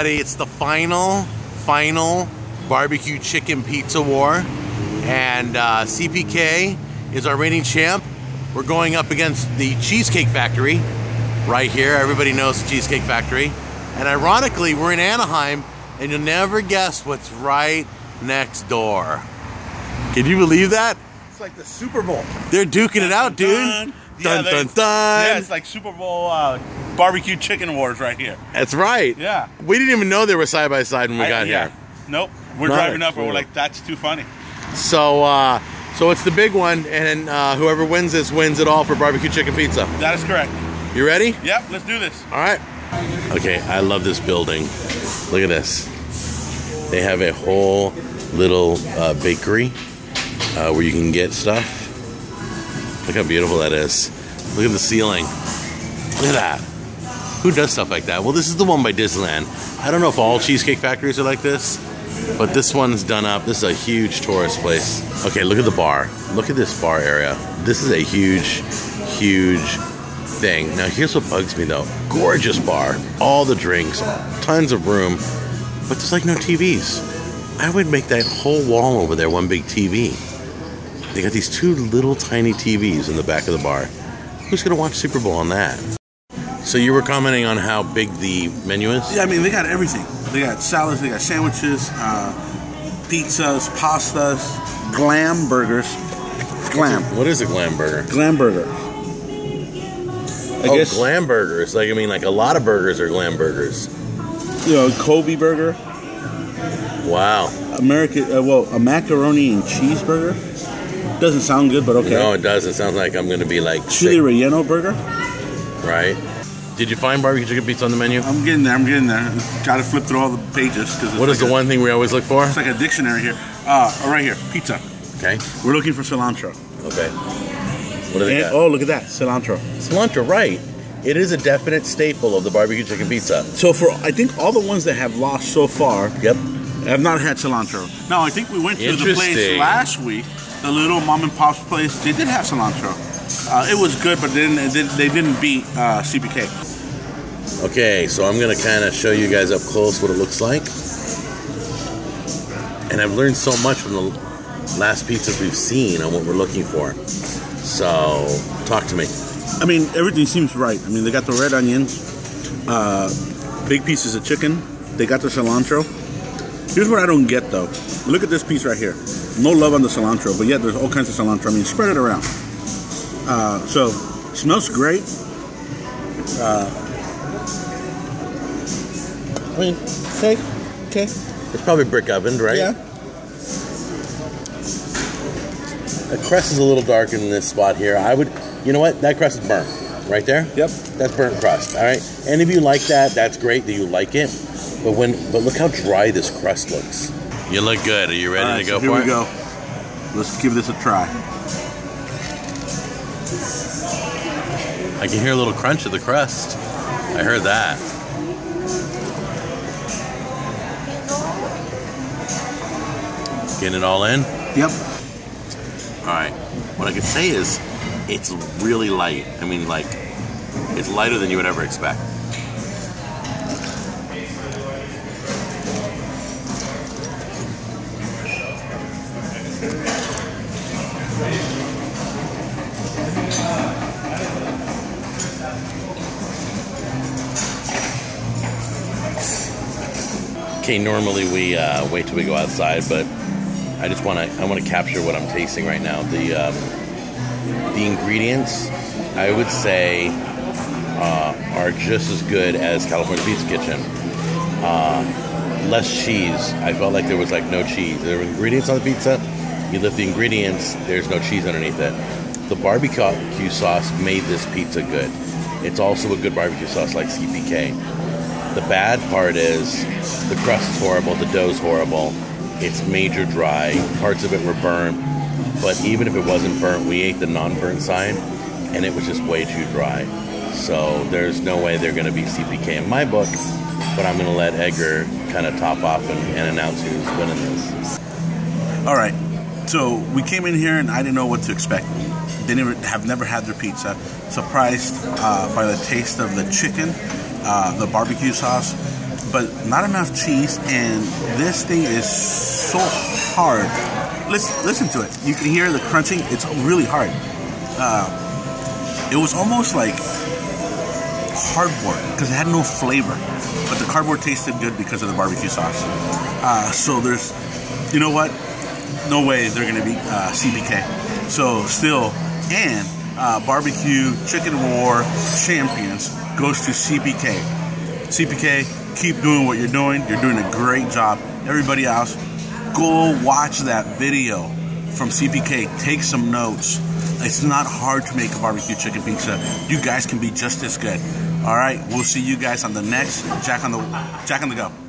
everybody. It's the final barbecue chicken pizza war, and CPK is our reigning champ. We're going up against the Cheesecake Factory right here. Everybody knows the Cheesecake Factory. And ironically, we're in Anaheim, and you'll never guess what's right next door. Can you believe that? It's like the Super Bowl. They're duking it out, dude. Dun, dun, dun. Yeah, it's like Super Bowl barbecue chicken wars right here. That's right. Yeah. We didn't even know they were side by side when we got here. Nope. We're driving up and we're like, that's too funny. So so it's the big one, and whoever wins this wins it all for barbecue chicken pizza. That is correct. You ready? Yep, let's do this. All right. Okay, I love this building. Look at this. They have a whole little bakery where you can get stuff. Look how beautiful that is. Look at the ceiling. Look at that. Who does stuff like that? Well, this is the one by Disneyland. I don't know if all Cheesecake Factories are like this, but this one's done up. This is a huge tourist place. Okay, look at the bar. Look at this bar area. This is a huge, huge thing. Now, here's what bugs me, though. Gorgeous bar. All the drinks. Tons of room. But there's like no TVs. I would make that whole wall over there one big TV. They got these two little tiny TVs in the back of the bar. Who's gonna watch Super Bowl on that? So you were commenting on how big the menu is? Yeah, I mean, they got everything. They got salads, they got sandwiches, pizzas, pastas, glam burgers. Glam. What is a glam burger? Glam burger. I guess glam burgers. Like, I mean, like a lot of burgers are glam burgers. You know, Kobe burger. Wow. American, well, a macaroni and cheese burger. Doesn't sound good, but okay. No, it does. It sounds like I'm going to be like chili relleno burger. Right. Did you find barbecue chicken pizza on the menu? I'm getting there. I'm getting there. Got to flip through all the pages. Cause what is the one thing we always look for? It's like a dictionary here. Right here. Pizza. Okay. We're looking for cilantro. Okay. What do they got? Oh, look at that. Cilantro. Cilantro, right. It is a definite staple of the barbecue chicken pizza. So for, I think all the ones that have lost so far, yep, have not had cilantro. No, I think we went to the place last week. The little mom and pop's place, they did have cilantro. It was good, but they didn't beat CPK. Okay, so I'm gonna kind of show you guys up close what it looks like. And I've learned so much from the last pizzas we've seen on what we're looking for. So, talk to me. I mean, everything seems right. I mean, they got the red onions, big pieces of chicken. They got the cilantro. Here's what I don't get, though. Look at this piece right here. No love on the cilantro, but yet there's all kinds of cilantro. I mean, spread it around. So, smells great. I mean, okay. It's probably brick ovened, right? Yeah. The crust is a little dark in this spot here. I would, you know what? That crust is burnt. Right there? Yep. That's burnt crust, all right? And if you like that, that's great that you like it. But look how dry this crust looks. You look good. Are you ready to go for it? Here we go. Let's give this a try. I can hear a little crunch of the crust. I heard that. Getting it all in? Yep. All right. What I can say is it's really light. I mean, like, it's lighter than you would ever expect. Okay, normally we wait till we go outside, but I just want to capture what I'm tasting right now. The ingredients, I would say, are just as good as California Pizza Kitchen. Less cheese. I felt like there was like no cheese. There were ingredients on the pizza. You lift the ingredients, there's no cheese underneath it. The barbecue sauce made this pizza good. It's also a good barbecue sauce like CPK. The bad part is the crust is horrible, the dough's horrible, it's major dry, parts of it were burnt, but even if it wasn't burnt, we ate the non-burnt side, and it was just way too dry. So there's no way they're going to be CPK in my book, but I'm going to let Edgar kind of top off and announce who's winning this. All right, so we came in here and I didn't know what to expect. They have never had their pizza. Surprised by the taste of the chicken. The barbecue sauce, but not enough cheese, and this thing is so hard. Listen to it. You can hear the crunching. It's really hard. It was almost like cardboard because it had no flavor, but the cardboard tasted good because of the barbecue sauce. So there's, you know what? No way they're going to beat CPK. So still, and barbecue chicken war champions goes to CPK. CPK, keep doing what you're doing. You're doing a great job. Everybody else, go watch that video from CPK. Take some notes. It's not hard to make a barbecue chicken pizza. You guys can be just as good. All right, we'll see you guys on the next Jack on the Go.